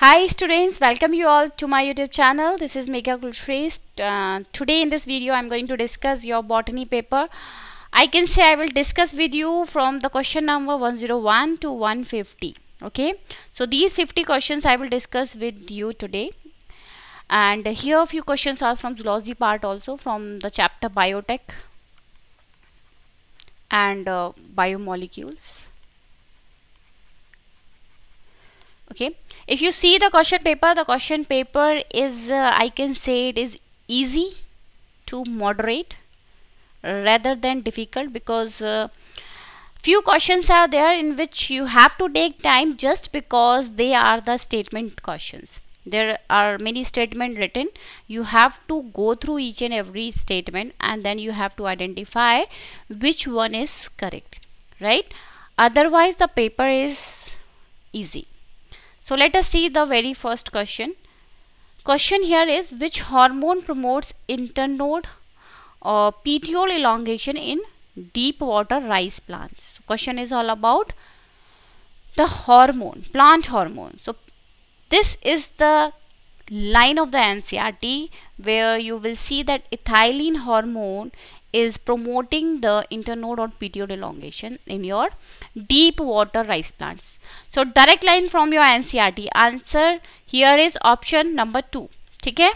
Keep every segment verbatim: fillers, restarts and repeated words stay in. Hi students, welcome you all to my YouTube channel. This is Megha Kulshrestha. Uh, today in this video I am going to discuss your botany paper. I can say I will discuss with you from the question number one oh one to one fifty. Okay, so these fifty questions I will discuss with you today. And here a few questions are from zoology part also, from the chapter biotech and uh, biomolecules. Okay, if you see the question paper, the question paper is uh, I can say it is easy to moderate rather than difficult, because uh, few questions are there in which you have to take time just because they are the statement questions. There are many statements written. You have to go through each and every statement and then you have to identify which one is correct, right? Otherwise the paper is easy. So let us see the very first question. Question here is, which hormone promotes internode or petiole elongation in deep water rice plants? So question is all about the hormone, plant hormone. So this is the line of the N C E R T where you will see that ethylene hormone is promoting the internode or petiole elongation in your deep water rice plants. So direct line from your N C E R T. Answer here is option number two. Okay,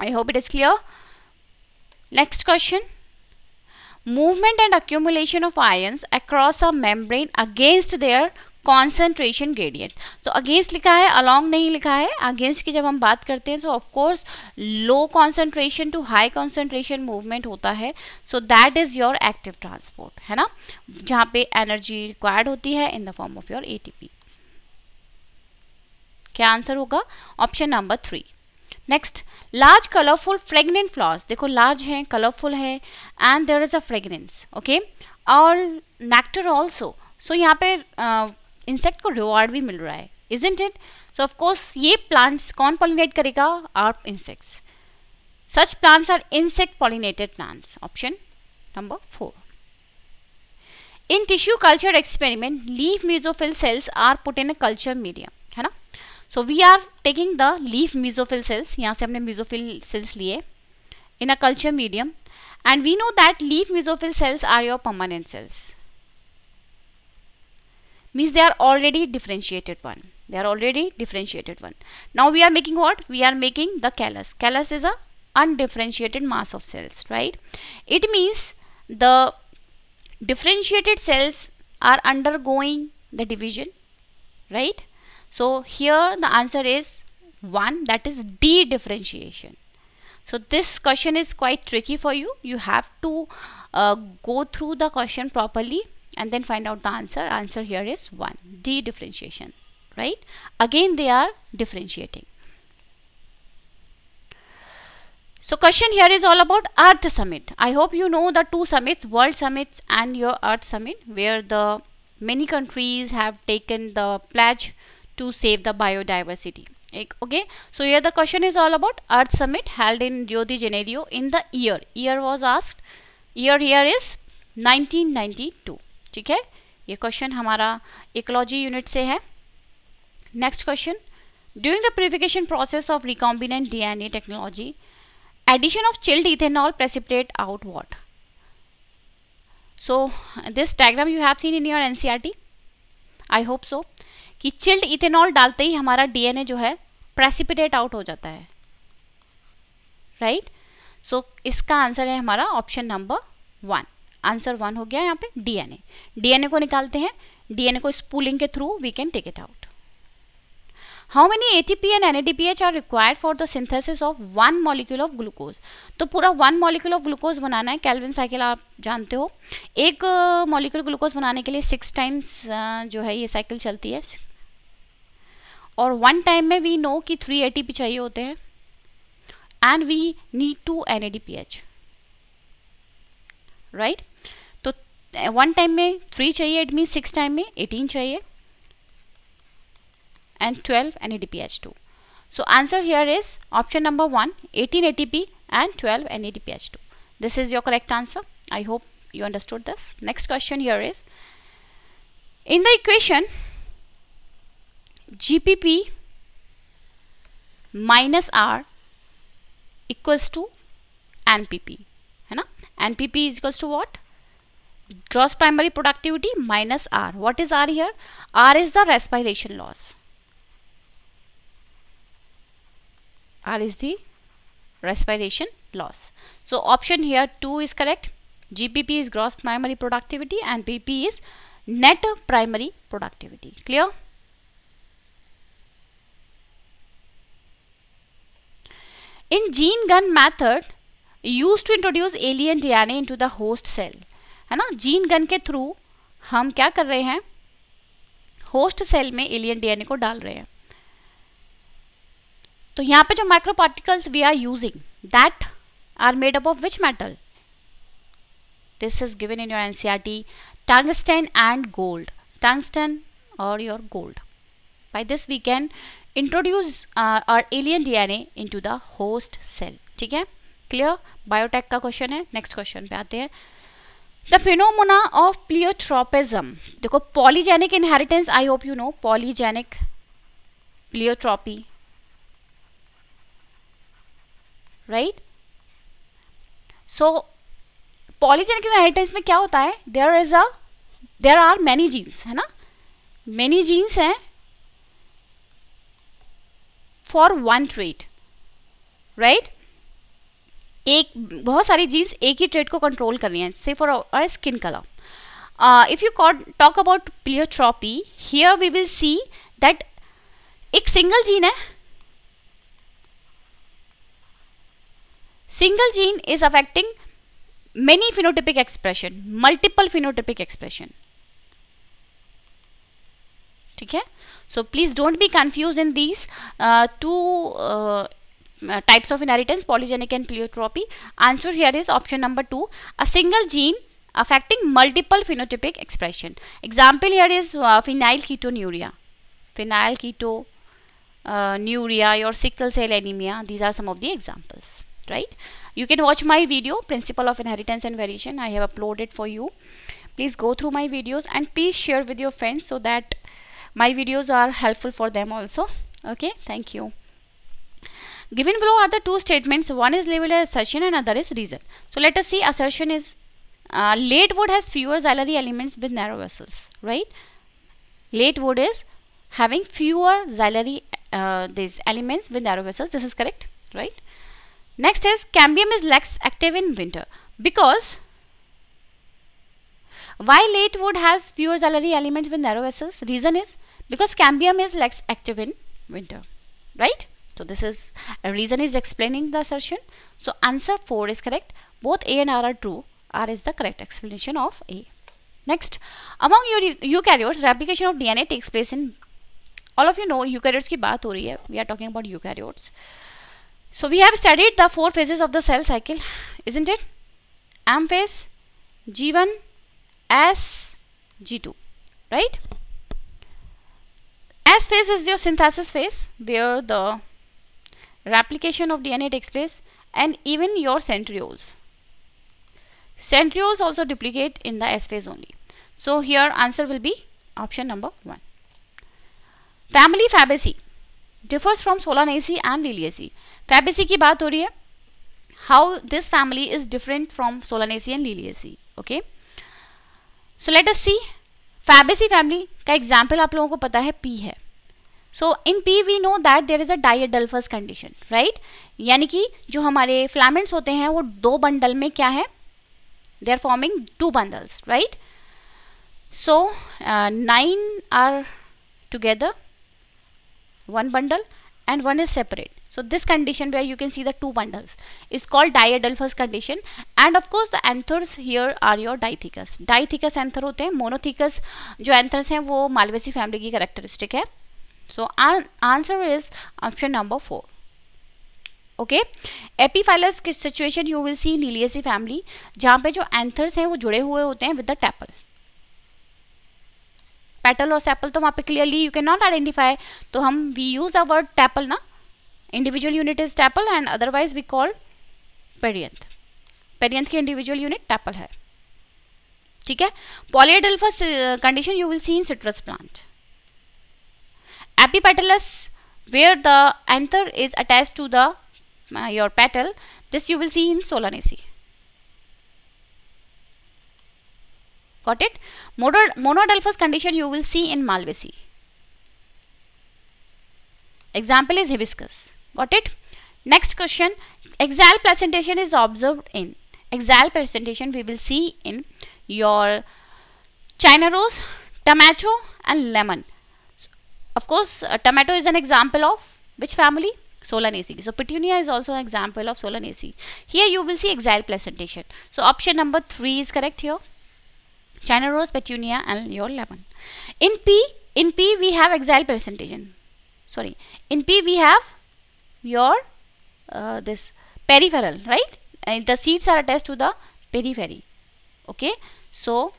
I hope it is clear. Next question. Movement and accumulation of ions across a membrane against their concentration gradient. So against लिखा है, along नहीं लिखा है. Against की जब हम बात करते हैं तो of course low concentration to high concentration movement होता है. So that is your active transport, है ना, जहाँ पे energy required होती है in the form of your A T P. क्या आंसर होगा? Option number three. Next, large colorful fragrant flowers. देखो large है, colorful है and there is a fragrance. Okay, और nectar also. So यहाँ पे uh, इंसेक्ट को रिवॉर्ड भी मिल रहा है, isn't it? So of course ये प्लांट्स कौन पॉलिनेट करेगा? Are insects. Such plants are insect pollinated plants. Option number four. In tissue culture experiment leaf mesophyll cells are put in a culture medium, है ना. So we are taking the leaf mesophyll cells, यहाँ से हमने mesophyll cells लिए, in a culture medium and we know that leaf mesophyll cells are your permanent cells. Means they are already differentiated one. They are already differentiated one. Now we are making what? We are making the callus. Callus is a undifferentiated mass of cells, right? It means the differentiated cells are undergoing the division, right? So here the answer is one, that is de-differentiation. So this question is quite tricky for you. You have to uh, go through the question properly and then find out the answer. Answer here is one, de-differentiation, right? Again they are differentiating. So question here is all about Earth Summit. I hope you know the two summits, World Summits and your Earth Summit, where the many countries have taken the pledge to save the biodiversity. Okay, so here the question is all about Earth Summit held in Rio de Janeiro in the year. Year was asked. Year here is nineteen ninety-two. ठीक है, ये question हमारा ecology unit से है. Next question. During the purification process of recombinant DNA technology, addition of chilled ethanol precipitate out what? So this diagram you have seen in your NCERT, I hope so, कि chilled ethanol डालते ही हमारा DNA जो है precipitate out हो जाता है, right right? So so, इसका answer है हमारा option number one. Answer one हो गया यहाँ पे. डीएनए, डीएनए को निकालते हैं, डीएनए को स्पूलिंग के through we can take it out. How many ATP and NADPH are required for the synthesis of one molecule of glucose? तो पूरा वन मॉलिक्यूल ऑफ ग्लूकोज बनाना है. कैल्विन साइकिल आप जानते हो. एक मॉलिक्यूल ग्लूकोज बनाने के लिए सिक्स टाइम्स जो है ये साइकिल चलती है, और वन टाइम में वी नो कि थ्री एटीपी चाहिए होते हैं and we need two NADPH, right. तो वन टाइम में थ्री चाहिए, इट मीन सिक्स टाइम में एटीन चाहिए and twelve N A D P H two. So answer here is option number one, eighteen A T P and twelve N A D P H two. This is your correct answer. I hope you understood this. Next question here is, in the equation G P P minus R equals to N P P, है ना. N P P is equals to what? gross primary productivity minus R. What is R here? R is the respiration loss. R is the respiration loss. So option here two is correct. G P P is gross primary productivity and P P is net primary productivity. Clear? In gene gun method, used to introduce alien D N A into the host cell. है ना, gene gun के through हम क्या कर रहे हैं? Host cell में alien DNA को डाल रहे हैं. तो यहाँ पे जो micro particles we are using that are made up of which metal? This is given in your NCERT tungsten and gold. Tungsten और your gold. By this we can introduce our alien DNA into the host cell. ठीक है, clear. Biotech का question है. Next question पे आते हैं. The phenomena of pleiotropism. देखो polygenic inheritance, I hope you know polygenic pleiotropy, right. So polygenic inheritance में क्या होता है? There is a there are many genes, है ना, मैनी जीन्स हैं फॉर वन ट्रेट, राइट. एक बहुत सारी जीन्स एक ही ट्रेट को कंट्रोल कर रही हैं, से for our skin colour. If you talk about pleiotropy, here we will see that एक सिंगल जीन है, single gene is affecting many phenotypic expression, multiple phenotypic expression. ठीक है, so please don't be confuse in these two Uh, types of inheritance, polygenic and pleiotropy. Answer here is option number two. A single gene affecting multiple phenotypic expression. Example here is uh, phenylketonuria, phenylketonuria, your sickle cell anemia. These are some of the examples, right? You can watch my video, Principle of Inheritance and Variation. I have uploaded for you. Please go through my videos and please share with your friends so that my videos are helpful for them also. Okay, thank you. Given below are the two statements. One is labeled as assertion and other is reason. So let us see. Assertion is uh, late wood has fewer xylary elements with narrow vessels, right? Late wood is having fewer xylary uh, these elements with narrow vessels. This is correct, right? Next is cambium is less active in winter because why late wood has fewer xylary elements with narrow vessels? Reason is because cambium is less active in winter, right? So this is a reason is explaining the assertion. So answer four is correct. Both A and R are true. R is the correct explanation of A. Next, among eukaryotes, replication of D N A takes place in. All of you know eukaryotes की बात हो रही है. We are talking about eukaryotes. So we have studied the four phases of the cell cycle, isn't it? M phase, G one, S, G two, right? S phase is your synthesis phase where the replication of D N A takes place, and even your centrioles. Centrioles also duplicate in the S phase only. So here answer will be option number one. Family Fabaceae differs from Solanaceae and Liliaceae. Fabaceae की बात हो रही है. How this family is different from Solanaceae and Liliaceae? Okay. So let us see. Fabaceae family का example आप लोगों को पता है P है. So in P we know that there is a diadelphous condition, right. यानी कि जो हमारे फ्लामेंट्स होते हैं वो दो बंडल में क्या है, they are forming two bundles, right. So nine are together one bundle and one is separate. So this condition where you can see the two bundles is called diadelphous condition. And of course the anthers here are your dithecous. Dithecous anther होते हैं. Monothecous जो anthers हैं वो Malvaceae family की characteristic है. So our answer is option number four. Okay, epiphyllous की situation you will C Liliaceae family, जहाँ पे जो एंथर्स हैं वो जुड़े हुए होते हैं विद द टैपल, पेटल और सेपल. तो वहाँ पे clearly you can not identify, तो हम we use a word tepal ना, individual unit is tepal and otherwise we call perianth. Perianth की इंडिविजुअल यूनिट टैपल है. ठीक है, polyadelphous condition you will see in citrus plant. Epipetalous where the anther is attached to the uh, your petal. This you will see in Solanaceae. Got it? Monoadelphous condition you will see in Malvaceae. Example is hibiscus. Got it? Next question. Axial placentation is observed in axial placentation we will see in your China rose, tomato and lemon. So, of course, uh, tomato is an example of which family? Solanaceae. So Petunia is also an example of Solanaceae. Here you will see axial placentation. So option number three is correct here. China rose, Petunia and your lemon. In P, in P we have axial placentation. Sorry, in P we have your uh, this peripheral, right? And the seeds are attached to the periphery. Okay, so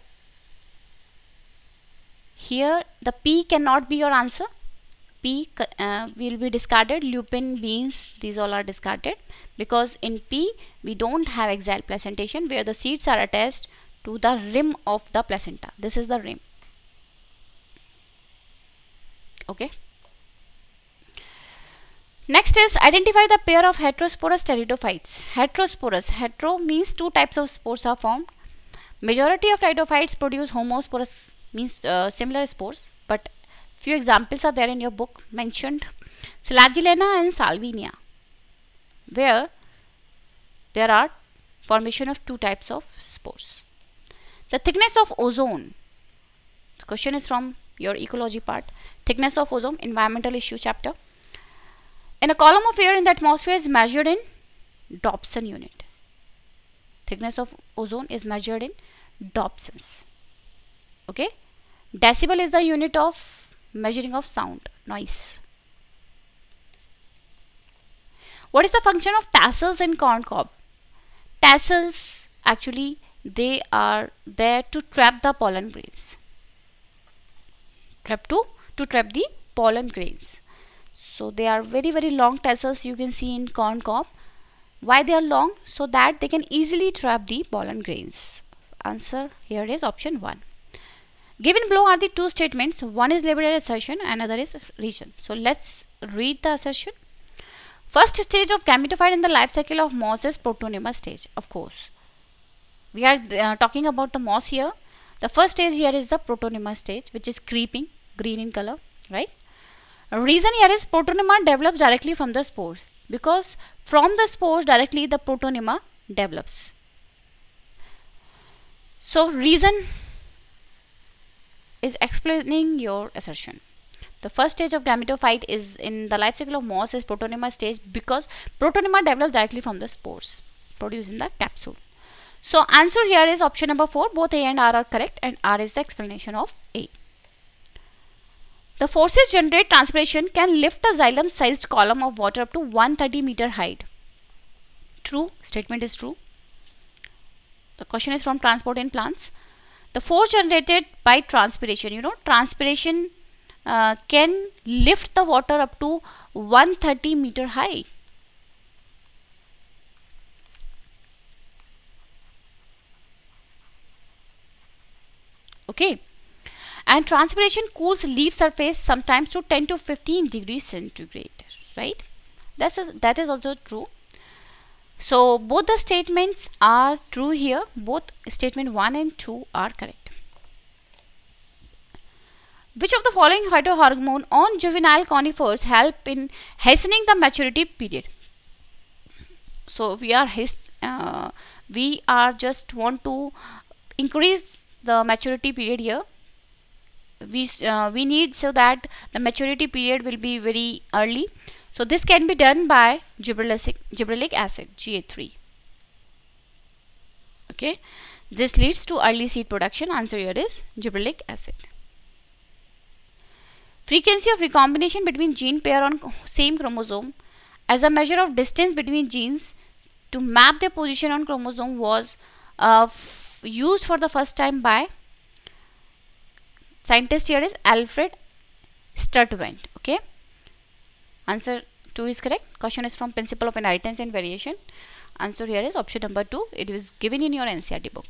here the P cannot be your answer. P uh, will be discarded. Lupin, beans, these all are discarded because in P we don't have axial placentation where the seeds are attached to the rim of the placenta. This is the rim. Okay. Next is identify the pair of heterosporous pteridophytes. Heterosporous. Hetero means two types of spores are formed. Majority of pteridophytes produce homosporous means uh, similar spores, but few examples are there in your book mentioned. Selaginella and Salvenia, where there are formation of two types of spores. The thickness of ozone. The question is from your ecology part. Thickness of ozone, environmental issue chapter. In a column of air in the atmosphere is measured in Dobson unit. Thickness of ozone is measured in Dobsons. Okay. Decibel is the unit of measuring of sound, noise. What is the function of tassels in corn cob? Tassels, actually they are there to trap the pollen grains. Trap to, to trap the pollen grains. So they are very very long tassels you can see in corn cob. Why they are long? So that they can easily trap the pollen grains. Answer here is option one. Given below are the two statements. One is labeled as assertion, another is reason. So let's read the assertion. First stage of gametophyte in the life cycle of moss is protonema stage. Of course, we are uh, talking about the moss here. The first stage here is the protonema stage, which is creeping, green in color, right? Reason here is protonema develops directly from the spores, because from the spores directly the protonema develops. So reason is explaining your assertion. The first stage of gametophyte is in the life cycle of moss is protonema stage because protonema develops directly from the spores produced in the capsule. So answer here is option number four. Both A and R are correct and R is the explanation of A. The forces generate transpiration can lift a xylem-sized column of water up to one hundred thirty meter height. True, statement is true. The question is from transport in plants. The force generated by transpiration, you know, transpiration uh, can lift the water up to one hundred thirty meter high. Okay. And transpiration cools leaf surface sometimes to ten to fifteen degrees centigrade, right? That's a, that is also true. So both the statements are true here. Both statement one and two are correct. Which of the following phytohormone on juvenile conifers help in hastening the maturity period? So we are uh, we are just want to increase the maturity period here. We, uh, we need so that the maturity period will be very early. So this can be done by gibberellic, gibberellic acid, G A three. Okay, this leads to early seed production. Answer here is gibberellic acid. Frequency of recombination between gene pair on same chromosome as a measure of distance between genes to map their position on chromosome was uh, used for the first time by scientist here is Alfred Sturtevant. Okay, answer two is correct. Question is from principle of inheritance and variation. Answer here is option number two. It is given in your N C E R T book.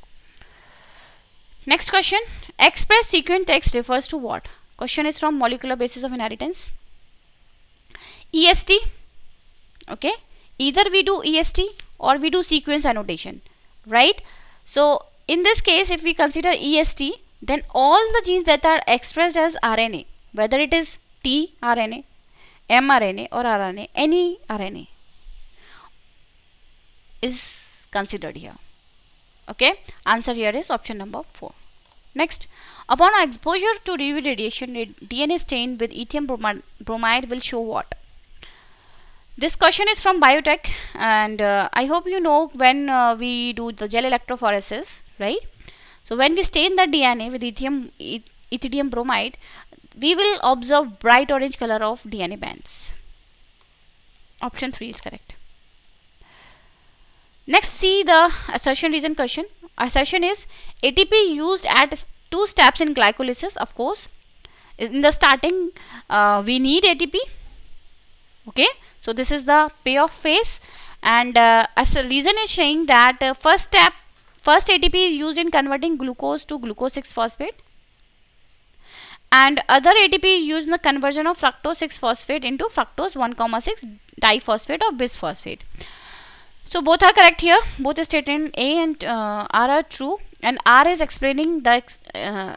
Next question. Express sequence text refers to what? Question is from molecular basis of inheritance. E S T. Okay, either we do E S T or we do sequence annotation, right? So in this case, if we consider E S T, then all the genes that are expressed as R N A, whether it is tRNA, mRNA or R N A, any R N A is considered here. Okay, answer here is option number four. Next, upon exposure to U V radiation, D N A stain with ethium bromide will show what? This question is from Biotech, and uh, I hope you know when uh, we do the gel electrophoresis, right? So when we stain the D N A with ethium, eth ethidium bromide, we will observe bright orange color of D N A bands. Option three is correct. Next, see the assertion reason question. Assertion is A T P used at two steps in glycolysis. Of course, in the starting uh, we need A T P. Okay, so this is the payoff phase, and uh, as a reason is saying that uh, first step, first A T P is used in converting glucose to glucose six phosphate, and other A T P is used in the conversion of fructose six phosphate into fructose one comma six diphosphate or bisphosphate. So both are correct here. Both statement A and uh, R are true, and R is explaining the ex uh,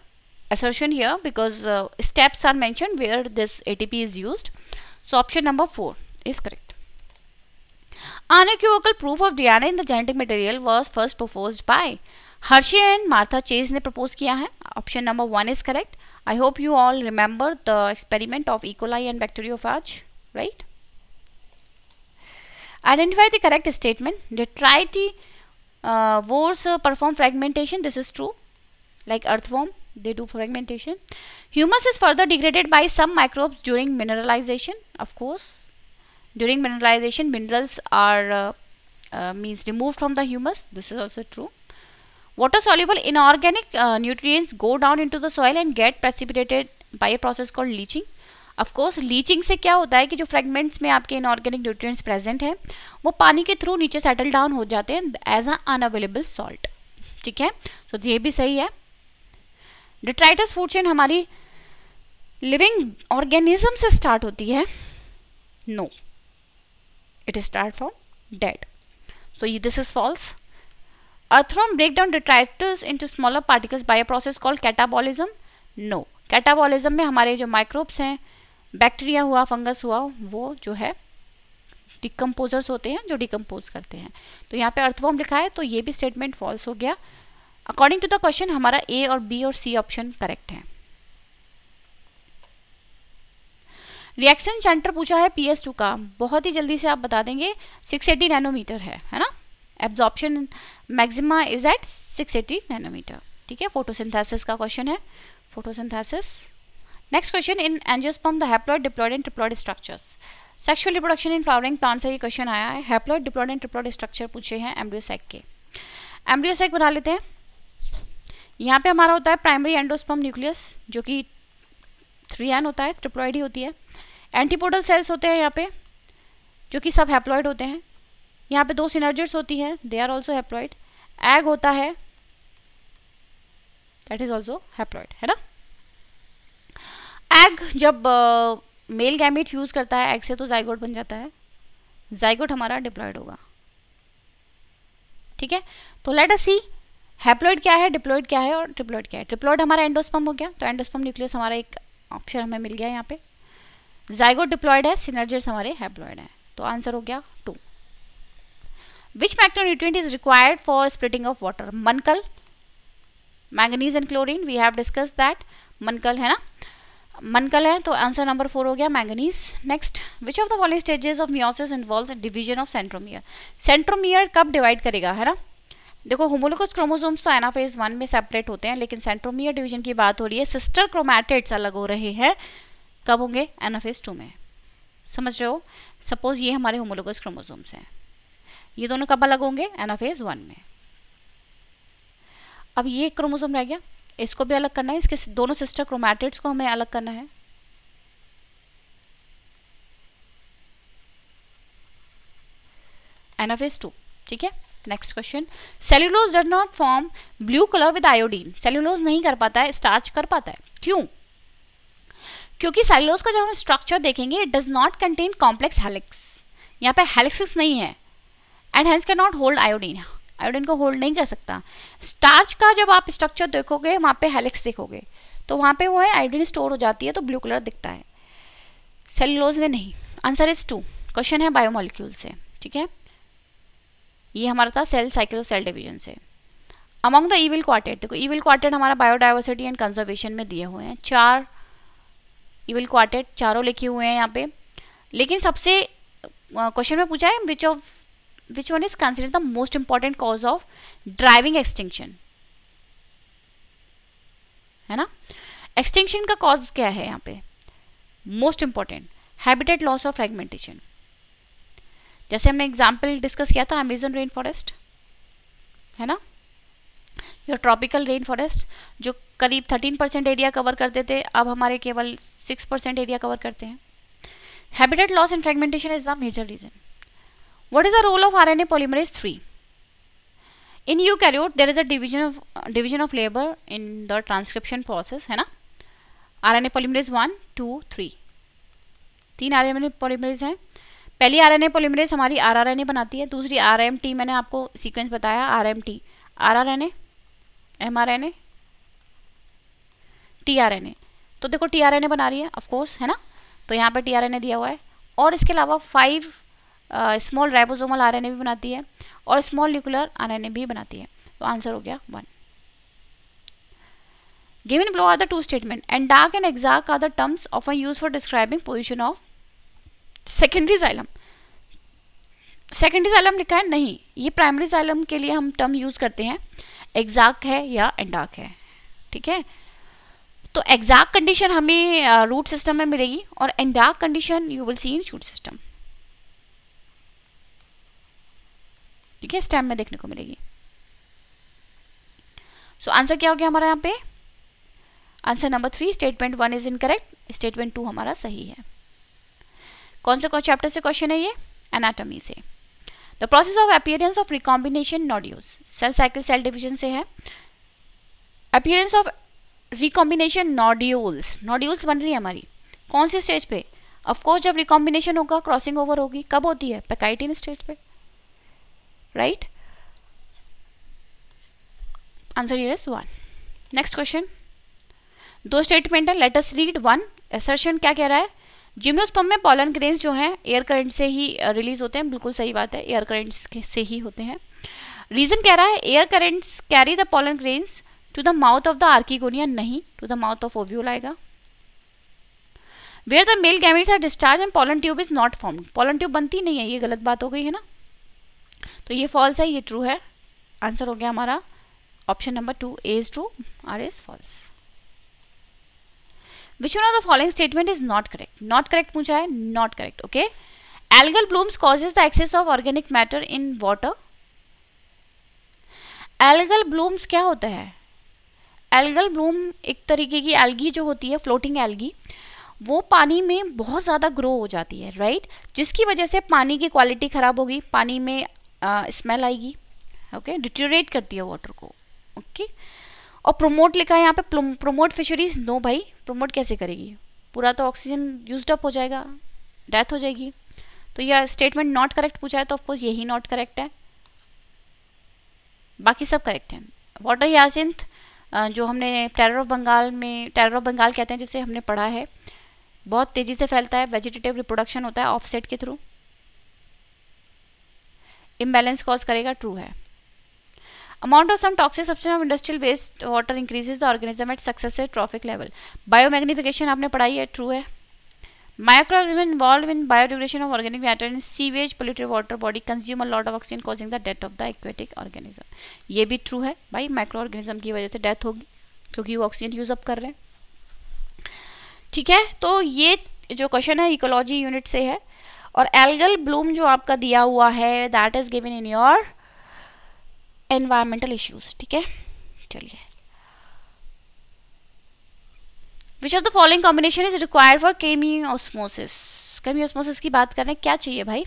assertion here because uh, steps are mentioned where this A T P is used. So option number four is correct. Unequivocal proof of D N A in the genetic material was first proposed by Hershey and Martha Chase ने propose किया है. Option number one is correct. I hope you all remember the experiment of E. coli and bacteriophage, right? Identify the correct statement. Detritivores uh, perform fragmentation. This is true. Like earthworm, they do fragmentation. Humus is further degraded by some microbes during mineralization. Of course, during mineralization, minerals are uh, uh, means removed from the humus. This is also true. Water soluble inorganic uh, nutrients go down into the soil and get precipitated by a process called leaching. Of course, leaching से क्या होता है कि जो fragments में आपके inorganic nutrients present हैं वो पानी के through नीचे settle down हो जाते हैं as an unavailable salt. ठीक है, तो so, ये भी सही है. Detritus food chain हमारी living organism से start होती है? No, it is start from dead. So this is false. Earthworm break down detritus into smaller particles by a process called catabolism. No, catabolism में हमारे जो microbes हैं, bacteria हुआ, fungus हुआ, वो जो है डिकम्पोजर्स होते हैं जो डिकम्पोज करते हैं. तो यहाँ पे अर्थवॉर्म लिखा है, तो ये भी स्टेटमेंट फॉल्स हो गया. अकॉर्डिंग टू द क्वेश्चन हमारा ए और बी और सी ऑप्शन करेक्ट है. रिएक्शन सेंटर पूछा है पी एस टू का, बहुत ही जल्दी से आप बता देंगे. सिक्स एटी नैनोमीटर है, है ना. Absorption maxima is at six eighty nanometre. ठीक है, फोटोसिंथेसिस का क्वेश्चन है. Photosynthesis. Next question, in angiosperm the haploid, diploid and triploid structures. Sexual reproduction in flowering plants से ये question आया है. Haploid, diploid and triploid structure पूछे हैं embryosac के. Embryosac बना लेते हैं. यहाँ पे हमारा होता है primary endosperm nucleus जो कि three N होता है, triploid ही होती है. Antipodal cells होते हैं यहाँ पे जो कि सब haploid होते हैं. यहाँ पे दो synergids होती हैं, they are also haploid. Egg होता है, that is also haploid, है ना. एग जब मेल गैमीट यूज करता है एग से तो जाइगोट बन जाता है, जाइगोट हमारा डिप्लॉयड होगा. ठीक है, तो लेट अस सी हैप्लॉयड क्या है, डिप्लॉयड क्या है और ट्रिप्लॉयड क्या है. ट्रिप्लॉयड हमारा एंडोस्पर्म हो गया, तो एंडोस्पर्म न्यूक्लियस हमारा एक ऑप्शन हमें मिल गया. यहाँ पे जाइगोट डिप्लॉयड है, सिनर्जिड्स हमारे हैप्लॉयड है, तो आंसर हो गया two. Which macronutrient is required for splitting of water? मनकल, manganese and chlorine, we have discuss that. मनकल है ना, मनकल है, तो आंसर नंबर फोर हो गया manganese. Next, which of the following stages of meiosis involves division of centromere? Centromere कब divide करेगा, है ना. देखो, होमोलोगस क्रोमोसोम्स तो एनाफेज वन में सेपरेट होते हैं, लेकिन सेंट्रोमियर डिवीजन की बात हो रही है, सिस्टर क्रोमैटिड्स अलग हो रहे हैं, कब होंगे? एनाफेज टू में. समझ रहे हो? सपोज ये हमारे होमोलोगस क्रोमोसोम्स हैं, ये दोनों कब अलग होंगे? एनाफेज वन में. अब ये क्रोमोसोम रह गया, इसको भी अलग करना है, इसके दोनों सिस्टर क्रोमैटिड्स को हमें अलग करना है. Anaphase two. ठीक है, next question, cellulose does not form blue colour with iodine. Cellulose नहीं कर पाता है, स्टार्च कर पाता है, क्यों? क्योंकि सेलुलोज का जब हम स्ट्रक्चर देखेंगे it does not contain complex helix, यहाँ पे हेलिक्सिस नहीं है and hence can not hold iodine, iodine को होल्ड नहीं कर सकता। स्टार्च का जब आप स्ट्रक्चर देखोगे वहाँ पे हेलिक्स देखोगे तो वहाँ पे वो है आयोडीन स्टोर हो जाती है तो ब्लू कलर दिखता है, सेलुलोज में नहीं। आंसर इज टू, क्वेश्चन है बायोमोलिक्यूल से, ठीक है। ये हमारा था सेल साइकिल और सेल डिवीजन से। अमंग द ईविल क्वार्टेट, देखो ईविल क्वार्टेट हमारा बायोडाइवर्सिटी एंड कंजर्वेशन में दिए हुए हैं, चार ईविल क्वार्टेट चारों लिखे हुए हैं यहाँ पे। लेकिन सबसे क्वेश्चन में पूछा है which of which one is considered the most important cause of driving extinction, है ना। एक्सटिंक्शन का कॉज क्या है यहाँ पे, मोस्ट इंपॉर्टेंट हैबिटेट लॉस और फ्रेगमेंटेशन। जैसे हमने एग्जाम्पल डिस्कस किया था अमेजन रेन फॉरेस्ट, है ना, या ट्रॉपिकल रेन फॉरेस्ट जो करीब थर्टीन परसेंट एरिया कवर करते थे, अब हमारे केवल सिक्स परसेंट एरिया कवर करते हैं। Habitat loss and fragmentation is the major reason. What is the role of RNA polymerase three in eukaryote? There is a division of division of labour in the transcription process, है ना। RNA polymerase one two three तीन RNA polymerase हैं। पहली RNA polymerase हमारी rRNA बनाती है, दूसरी RMT, मैंने आपको सीक्वेंस बताया आरएमटी, आरआरएनए, एमआरएनए, टीआरएनए। तो देखो टीआरएनए बना रही है ऑफ कोर्स, है ना, तो यहाँ पे टीआरएनए दिया हुआ है। और इसके अलावा फाइव स्मॉल राइबोसोमल आरएनए भी बनाती है और स्मॉल न्यूक्लियर आरएनए भी बनाती है। तो आंसर हो गया one. Given below are the two statement endarch and exarch are the terms often use for describing position of secondary xylem. Secondary xylem लिखा है नहीं, ये प्राइमरी जाइलम के लिए हम टर्म यूज करते हैं, एग्जैक्ट है या एंडाक है, ठीक है। तो एग्जैक्ट कंडीशन हमें रूट सिस्टम में मिलेगी और endarch condition you will see in shoot system, ठीक है, स्टेम में देखने को मिलेगी। सो so, आंसर क्या हो गया हमारा यहाँ पे? Answer number three, statement one is incorrect, statement two हमारा सही है। कौन से कौन चैप्टर से क्वेश्चन है ये? एनाटॉमी से। The process of appearance of recombination nodules, cell cycle cell division से है। Appearance of recombination nodules, nodules बन रही है हमारी कौन सी स्टेज पे? ऑफ कोर्स जब रिकॉम्बिनेशन होगा क्रॉसिंग ओवर होगी, कब होती है? पैकाइटिन स्टेज पे, right. Answer here is one. Next question, दो स्टेटमेंट है, let us read one. Assertion क्या कह रहा है? जिम्नोस्पर्म में पॉलन ग्रेन्स जो हैं एयर करंट से ही रिलीज होते हैं, बिल्कुल सही बात है, एयर करंट से ही होते हैं। रीजन कह रहा है air currents carry the pollen grains to the mouth of the archegonia, नहीं to the mouth of ovule आएगा। Where the male gametes are discharge and pollen tube is not formed, pollen tube बनती नहीं है, ये गलत बात हो गई है ना, तो ये फॉल्स है, ये ट्रू है। आंसर हो गया हमारा option number two, A is true, R is false. Which one of the following statement is not correct? Not correct पूछा है, not correct, okay? Algal blooms causes the excess of organic matter in water. Algal blooms क्या होता है? Algal bloom एक तरीके की algae जो होती है, floating algae, वो पानी में बहुत ज़्यादा grow हो जाती है, right? जिसकी वजह से पानी की quality खराब होगी, पानी में uh, smell आएगी, okay? Deteriorate करती है water को, okay? और प्रोमोट लिखा है यहाँ पे, प्रोमोट फिशरीज नो भाई, प्रोमोट कैसे करेगी, पूरा तो ऑक्सीजन यूज्ड अप हो जाएगा, डेथ हो जाएगी। तो यह स्टेटमेंट नॉट करेक्ट पूछा है तो ऑफकोर्स यही नॉट करेक्ट है, बाकी सब करेक्ट हैं। वाटर यासिंथ जो हमने टेरर ऑफ बंगाल में, टेरर ऑफ बंगाल कहते हैं जिसे, हमने पढ़ा है, बहुत तेज़ी से फैलता है, वेजिटेटिव रिप्रोडक्शन होता है ऑफसेट के थ्रू, इम्बेलेंस कॉज करेगा, ट्रू है। Amount of some toxic substance of industrial waste water increases the organism at successive trophic level, biomagnification आपने पढ़ाई है, ट्रू है। Microorganism involve in biodegradation of organic matter in sewage polluted water body consume a lot of oxygen causing the death of the aquatic organism, ये भी true है भाई, micro organism की वजह से डेथ होगी क्योंकि वो ऑक्सीजन यूज अप कर रहे हैं, ठीक है। तो ये जो क्वेश्चन है इकोलॉजी यूनिट से है, और एल्गल ब्लूम जो आपका दिया हुआ है that is given in your environmental issues, ठीक है। चलिए, which of the following combination is required for chemiosmosis, chemiosmosis की बात कर रहे हैं, क्या चाहिए भाई?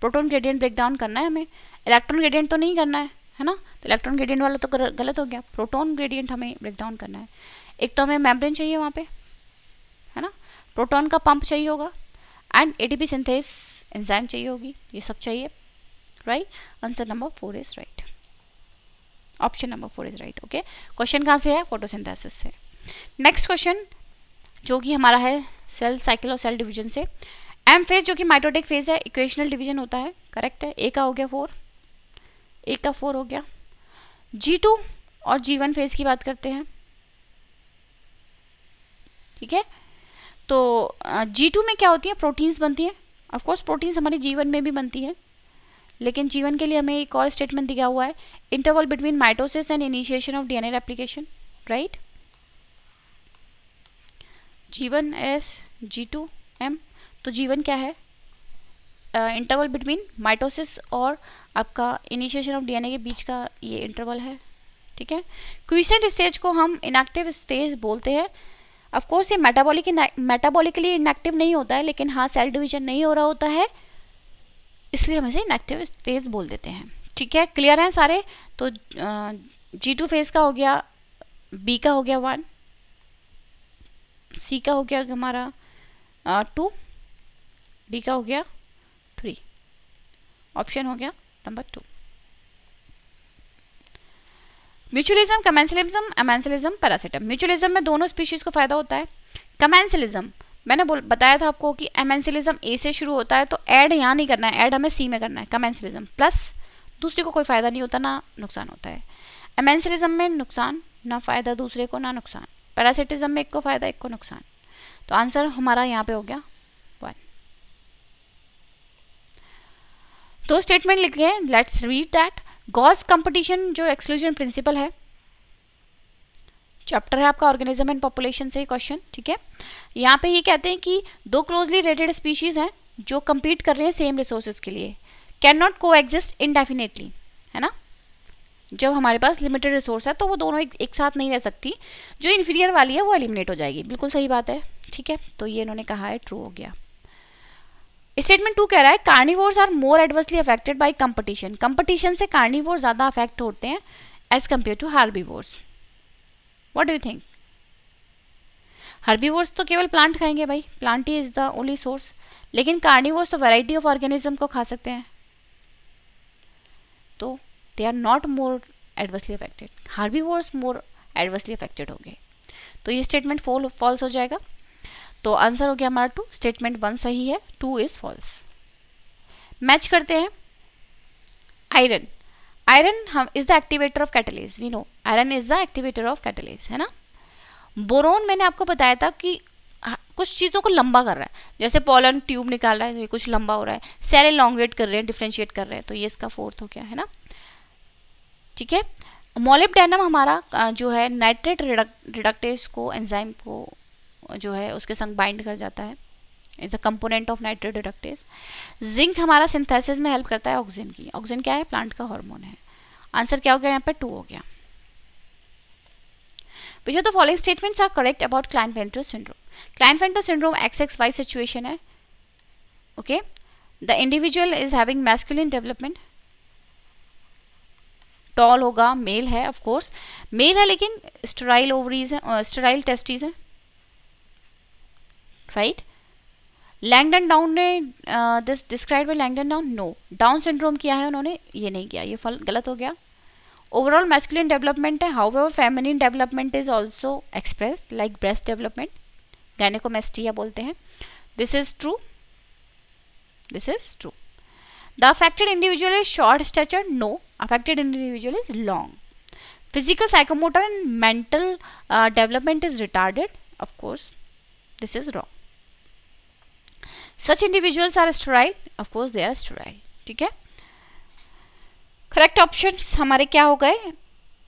प्रोटॉन ग्रेडियंट ब्रेकडाउन करना है हमें, इलेक्ट्रॉन ग्रेडियंट तो नहीं करना है, है ना, तो इलेक्ट्रॉन ग्रेडियंट वाला तो गलत हो गया, प्रोटॉन ग्रेडियंट हमें ब्रेकडाउन करना है। एक तो हमें मेम्ब्रेन चाहिए वहाँ पे, है ना, प्रोटॉन का पंप चाहिए होगा एंड एटीपी सिंथेस एंजाइम चाहिए होगी, ये सब चाहिए, right? Answer number four is right, option number four is right. Okay, question कहाँ से है? फोटोसिंथेसिस से. नेक्स्ट क्वेश्चन जो कि हमारा है सेल साइकिल और सेल डिवीजन से. एम फेज जो कि माइटोटिक फेज है, इक्वेशनल डिवीजन होता है, करेक्ट है. ए का हो गया फोर, ए का फोर हो गया. जी टू और जी वन फेज की बात करते हैं, ठीक है. तो जी टू में क्या होती है? प्रोटीन्स बनती हैं. ऑफकोर्स प्रोटीन्स हमारे जी वन में भी बनती हैं, लेकिन जी वन के लिए हमें एक और स्टेटमेंट दिया हुआ है, interval between mitosis and initiation of DNA replication, right? G one S G two M. तो जी वन क्या है? इंटरवल बिटवीन माइटोसिस और आपका इनिशिएशन ऑफ डीएनए के बीच का ये इंटरवल है, ठीक है. क्विसेंट स्टेज को हम इनएक्टिव स्टेज बोलते हैं. ऑफ कोर्स ये मेटाबॉलिक मेटाबॉलिकली इनएक्टिव नहीं होता है, लेकिन हाँ सेल डिवीजन नहीं हो रहा होता है, इसलिए हम इसे इनएक्टिव फेज बोल देते हैं, ठीक है. क्लियर हैं सारे? तो जी टू फेज का हो गया, बी का हो गया वन, सी का हो गया हमारा टू, डी का हो गया थ्री, ऑप्शन हो गया number two. Mutualism, commensalism, amensalism, parasitism. Mutualism में दोनों स्पीशीज को फायदा होता है. कमेंसलिज्म मैंने बोल बताया था आपको कि एमेंसलिज्म ए से शुरू होता है, तो ऐड यहाँ नहीं करना है, ऐड हमें सी में करना है. कमेंसलिज्म प्लस, दूसरे को कोई फायदा नहीं होता ना नुकसान होता है. एमेंसलिज्म में नुकसान ना फायदा दूसरे को ना नुकसान. पैरासिटिज्म में एक को फायदा एक को नुकसान. तो आंसर हमारा यहाँ पे हो गया वन. दो स्टेटमेंट लिख लिए, let's read that. Gause competition जो एक्सक्लूजन प्रिंसिपल है, चैप्टर है आपका ऑर्गेनिज्म एंड पॉपुलेशन से क्वेश्चन, ठीक है. यहाँ पे ये कहते हैं कि दो क्लोजली रिलेटेड स्पीशीज हैं जो कम्पीट कर रहे हैं सेम रिसोर्सेज के लिए, can not coexist indefinitely, है ना. जब हमारे पास लिमिटेड रिसोर्स है तो वो दोनों एक, एक साथ नहीं रह सकती. जो इन्फीरियर वाली है वो एलिमिनेट हो जाएगी, बिल्कुल सही बात है, ठीक है. तो ये इन्होंने कहा है ट्रू हो गया. स्टेटमेंट टू कह रहा है carnivores are more adversely affected by competition. Competition से कार्निवोर्स ज़्यादा अफेक्ट होते हैं as compare to herbivores. What do you think? Herbivores तो केवल प्लांट खाएंगे भाई, प्लांट ही इज द ओनली सोर्स, लेकिन कार्निवोर्स तो वैरायटी ऑफ ऑर्गेनिज्म को खा सकते हैं, तो they are not more adversely affected. Herbivores more adversely affected हो गए, तो ये स्टेटमेंट फॉल फॉल्स हो जाएगा. तो आंसर हो गया हमारा टू. स्टेटमेंट वन सही है, टू इज फॉल्स. मैच करते हैं. आयरन, आयरन हम is the activator of catalase, we know iron is the activator of catalase, है ना. बोरोन मैंने आपको बताया था कि कुछ चीज़ों को लंबा कर रहा है, जैसे पॉलन ट्यूब निकाल रहा है, ये कुछ लंबा हो रहा है. सेल एलोंगेट कर रहे हैं, डिफ्रेंशिएट कर रहे हैं, तो ये इसका फोर्थ हो गया, है ना, ठीक है. मोलिब्डेनम हमारा जो है नाइट्रेट रिडक्टेज को, एंजाइम को जो है उसके संग बाइंड कर जाता है, is a component of nitrate reductase. Zinc हमारा सिंथेसिस में हेल्प करता है ऑक्सीजन की. ऑक्सीजन क्या है? प्लांट का हार्मोन है. आंसर क्या हो गया यहाँ पे? टू हो गया. Which of the following statements are correct about Klinefelter syndrome? Klinefelter syndrome X X Y situation है, okay. The individual is having masculine development, tall होगा, मेल है, ऑफ कोर्स मेल है, लेकिन स्टेराइल ओवरीज हैं, sterile testis हैं, right. Langdon Down ने this describe by Langdon Down, no Down syndrome किया है उन्होंने, ये नहीं किया, ये फल गलत हो गया. ओवरऑल मैस्कुलिन डेवलपमेंट है, however feminine development is also expressed like breast development, gynaecomastia बोलते हैं. This is true, this is true. The affected individual is short stature, no affected individual is long. Physical, psychomotor and mental uh, development is retarded, of course this is wrong. Such individuals are sterile, of course they are sterile, ठीक है. Correct options हमारे क्या हो गए?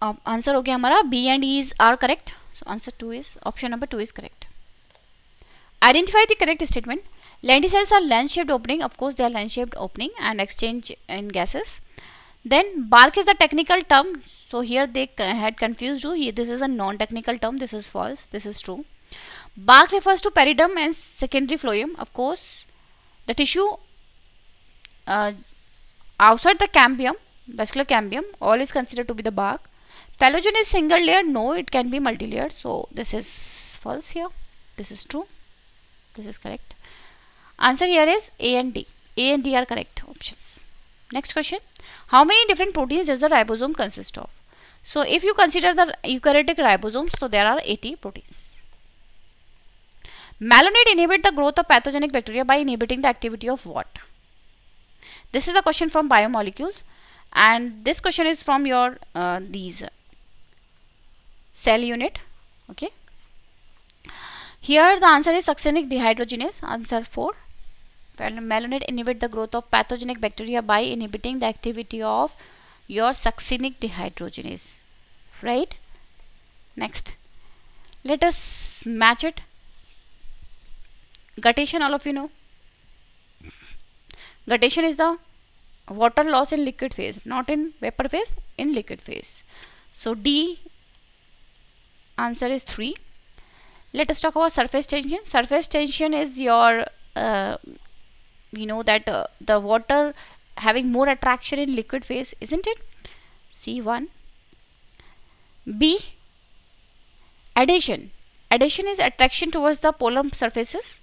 Answer हो गया हमारा B and E is are correct, so answer two is, option number two is correct. Identify the correct statement. Lenticels are lens-shaped opening, of course they are lens-shaped opening and exchange in gases. Then bark is the technical term, so here they had confused you. This is a non-technical term. This is false. This is true. Bark refers to peridium and secondary phloem. Of course, the tissue uh, outside the cambium, vascular cambium, all is considered to be the bark. Phloem is single layer. No, it can be multi-layered. So this is false here. This is true. This is correct. Answer here is A and D. A and D are correct options. Next question. How many different proteins does the ribosome consist of? So if you consider the eukaryotic ribosomes, so there are eighty proteins. Malonate inhibit the growth of pathogenic bacteria by inhibiting the activity of what? This is a question from biomolecules, and this question is from your uh, these cell unit. Okay. Here the answer is succinic dehydrogenase, answer four. Malonate inhibit the growth of pathogenic bacteria by inhibiting the activity of your succinic dehydrogenase, right? Next, let us match it. Guttation, all of you know. Guttation is the water loss in liquid phase, not in vapor phase, in liquid phase. So D answer is three. Let us talk about surface tension. Surface tension is your uh, we know that uh, the water having more attraction in liquid phase, isn't it? C one. B, adhesion. Adhesion is attraction towards the polar surfaces,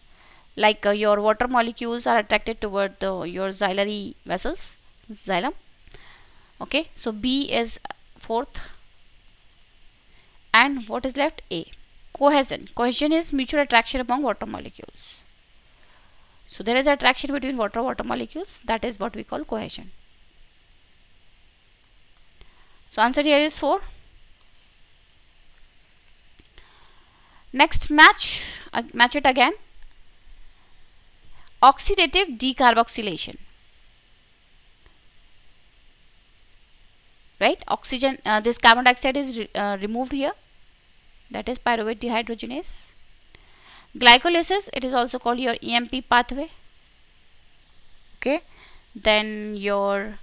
like uh, your water molecules are attracted toward the your xylem vessels, xylem. Okay, so B is fourth. And what is left? A, cohesion. Cohesion is mutual attraction among water molecules. So there is attraction between water water molecules, that is what we call cohesion. So answer here is four. Next, match uh, match it again. Oxidative decarboxylation, right? Oxygen, uh, this carbon dioxide is re uh, removed here, that is pyruvate dehydrogenase. Glycolysis, it is also called your E M P pathway. Okay, then your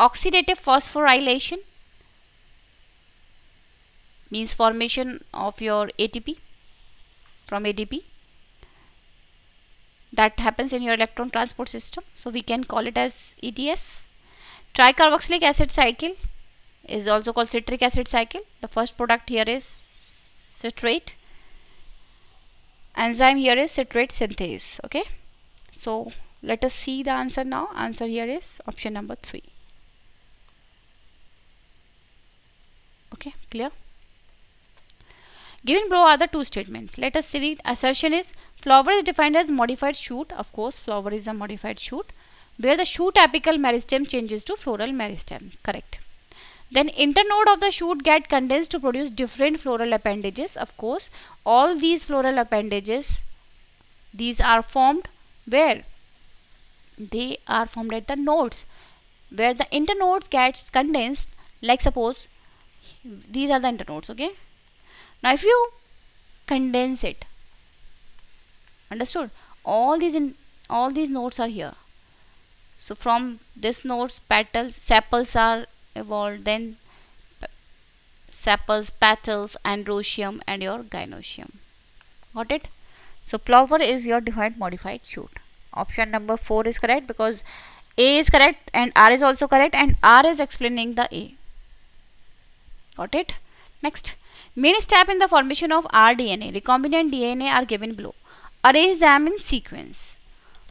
oxidative phosphorylation means formation of your A T P from A D P, that happens in your electron transport system, so we can call it as E T S. Tricarboxylic acid cycle is also called citric acid cycle. The first product here is citrate. Enzyme here is citrate synthase. Okay, so let us see the answer now. Answer here is option number three. Okay, clear. Given below are the two statements. Let us read. Assertion is flower is defined as modified shoot. Of course, flower is a modified shoot, where the shoot apical meristem changes to floral meristem. Correct. Then internode of the shoot get condensed to produce different floral appendages. Of course, all these floral appendages, these are formed where? They are formed at the nodes, where the internodes gets condensed. Like suppose these are the internodes. Okay, now if you condense it, understood, all these in all these nodes are here. So from this nodes petals, sepals are evolved, then sepals, petals, androsium, and your gynosium. Got it? So flower is your defined modified shoot. Option number four is correct, because A is correct and R is also correct, and R is explaining the A. Got it? Next, main step in the formation of R D N A. Recombinant D N A are given below. Arrange them in sequence.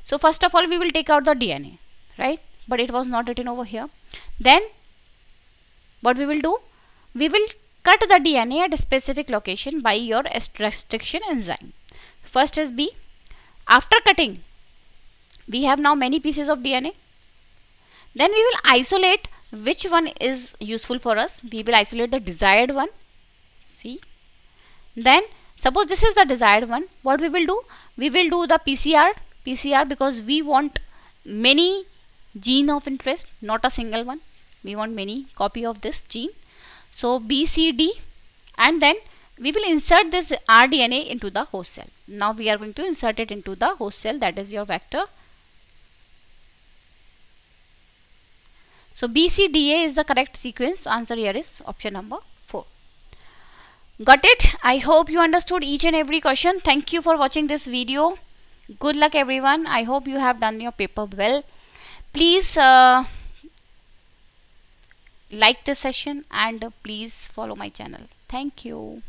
So first of all, we will take out the D N A, right? But it was not written over here. Then what we will do? We will cut the D N A at a specific location by your restriction enzyme. First is B. After cutting, we have now many pieces of D N A. Then we will isolate which one is useful for us. We will isolate the desired one. See? Then suppose this is the desired one. What we will do? We will do the P C R, P C R because we want many gene of interest, not a single one. We want many copy of this gene. So B, C, D, and then we will insert this R D N A into the host cell. Now we are going to insert it into the host cell, that is your vector. So B, C, D, A is the correct sequence. Answer here is option number four. Got it? I hope you understood each and every question. Thank you for watching this video. Good luck everyone. I hope you have done your paper well. Please uh, like this session and please follow my channel. Thank you.